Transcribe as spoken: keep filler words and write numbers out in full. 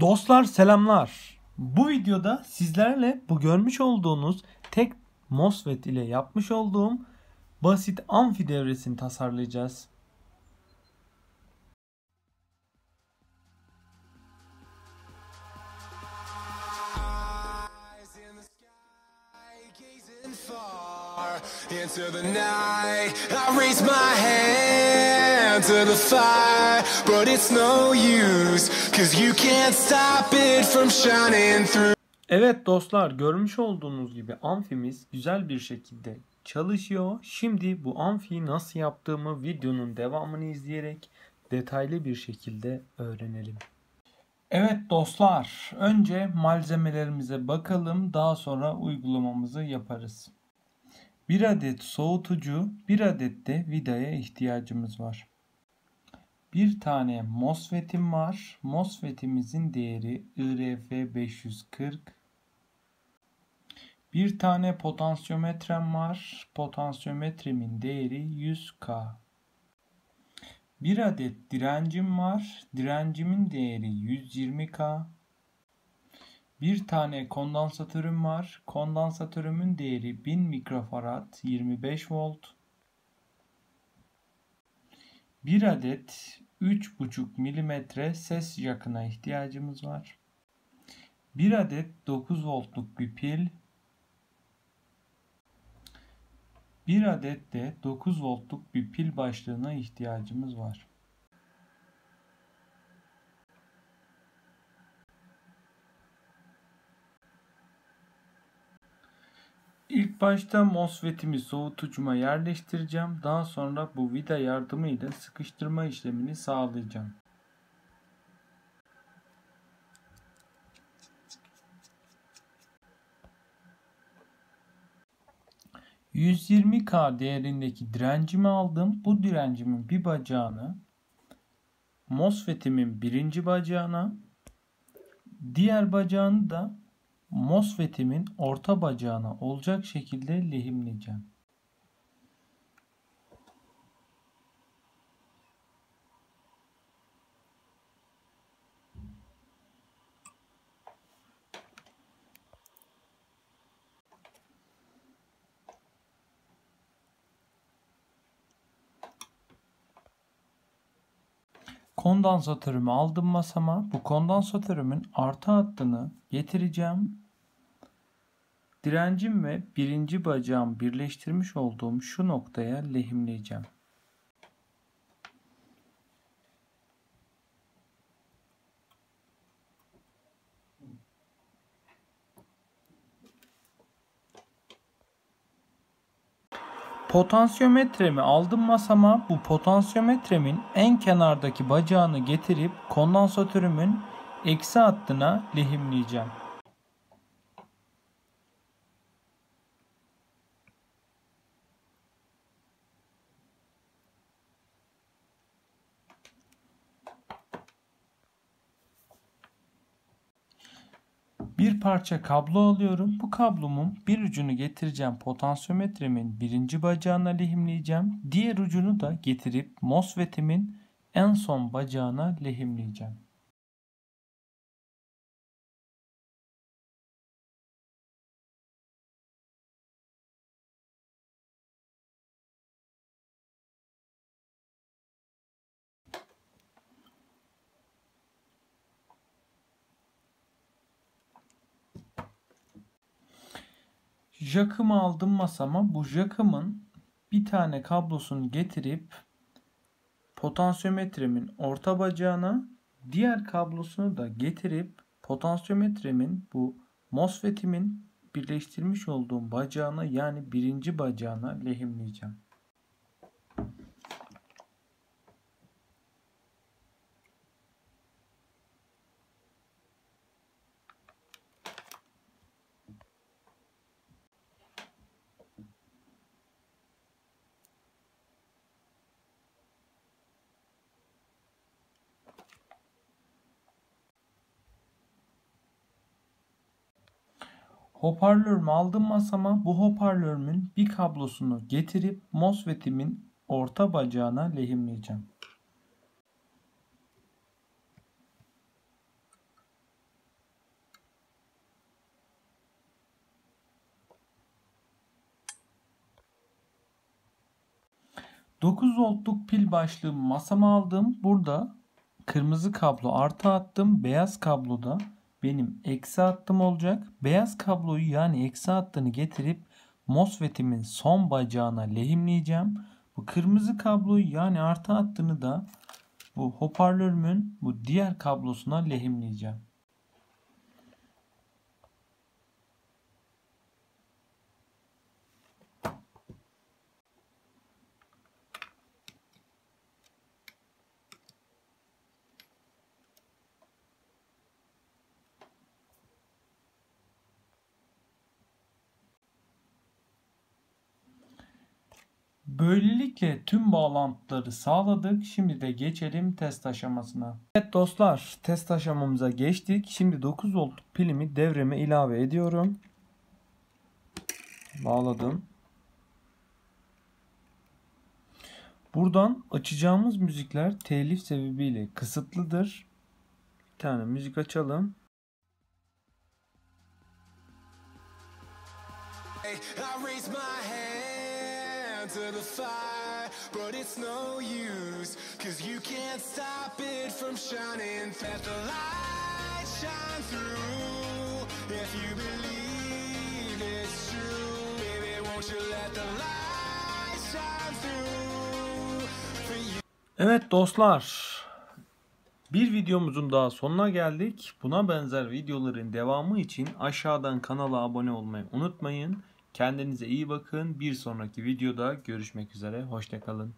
Dostlar selamlar. Bu videoda sizlerle bu görmüş olduğunuz tek MOSFET ile yapmış olduğum basit amfi devresini tasarlayacağız. Into the night, I raise my hand to the fire, but it's no use, cause you can't stop it from shining through. Evet dostlar, görmüş olduğunuz gibi amfimiz güzel bir şekilde çalışıyor. Şimdi bu amfiyi nasıl yaptığımı videonun devamını izleyerek detaylı bir şekilde öğrenelim. Evet dostlar, önce malzemelerimize bakalım, daha sonra uygulamamızı yaparız. bir adet soğutucu, bir adet de vidaya ihtiyacımız var. bir tane MOSFET'im var. MOSFET'imizin değeri I R F beş yüz kırk. bir tane potansiyometrem var. Potansiyometremin değeri yüz K. bir adet direncim var. Direncimin değeri yüz yirmi K. Bir tane kondansatörüm var. Kondansatörümün değeri bin mikrofarad, yirmi beş volt. bir adet üç buçuk milimetre ses yakına ihtiyacımız var. bir adet dokuz voltluk bir pil. bir adet de dokuz voltluk bir pil başlığına ihtiyacımız var. İlk başta MOSFET'imi soğutucuma yerleştireceğim. Daha sonra bu vida yardımıyla sıkıştırma işlemini sağlayacağım. yüz yirmi K değerindeki direncimi aldım. Bu direncimin bir bacağını MOSFET'imin birinci bacağına, diğer bacağını da MOSFET'imin orta bacağına olacak şekilde lehimleyeceğim. Kondansatörümü aldım masama. Bu kondansatörümün artı hattını getireceğim. Direncim ve birinci bacağım birleştirmiş olduğum şu noktaya lehimleyeceğim. Potansiyometremi aldım masama. Bu potansiyometremin en kenardaki bacağını getirip kondansatörümün eksi hattına lehimleyeceğim. Bir parça kablo alıyorum. Bu kablomun bir ucunu getireceğim. Potansiyometremin birinci bacağına lehimleyeceğim. Diğer ucunu da getirip MOSFET'imin en son bacağına lehimleyeceğim. Jack'ımı aldım masama. Bu jack'ımın bir tane kablosunu getirip potansiyometremin orta bacağına, diğer kablosunu da getirip potansiyometremin bu MOSFET'imin birleştirmiş olduğum bacağına, yani birinci bacağına lehimleyeceğim. Hoparlörümü aldım masama. Bu hoparlörümün bir kablosunu getirip MOSFET'imin orta bacağına lehimleyeceğim. dokuz voltluk pil başlığı masama aldım. Burada kırmızı kablo artı attım. Beyaz kabloda benim eksi hattım olacak. Beyaz kabloyu yani eksi hattını getirip MOSFET'imin son bacağına lehimleyeceğim. Bu kırmızı kabloyu yani artı hattını da bu hoparlörümün bu diğer kablosuna lehimleyeceğim. Böylelikle tüm bağlantıları sağladık. Şimdi de geçelim test aşamasına. Evet dostlar, test aşamamıza geçtik. Şimdi dokuz voltluk pilimi devreme ilave ediyorum. Bağladım. Buradan açacağımız müzikler telif sebebiyle kısıtlıdır. Bir tane müzik açalım. To the fire, but it's no use, cause you can't stop it from shining. Let the light shine through, if you believe it's true, baby won't you let the light shine through for you. Evet dostlar, bir videomuzun daha sonuna geldik. Buna benzer videoların devamı için aşağıdan kanala abone olmayı unutmayın. Kendinize iyi bakın. Bir sonraki videoda görüşmek üzere. Hoşça kalın.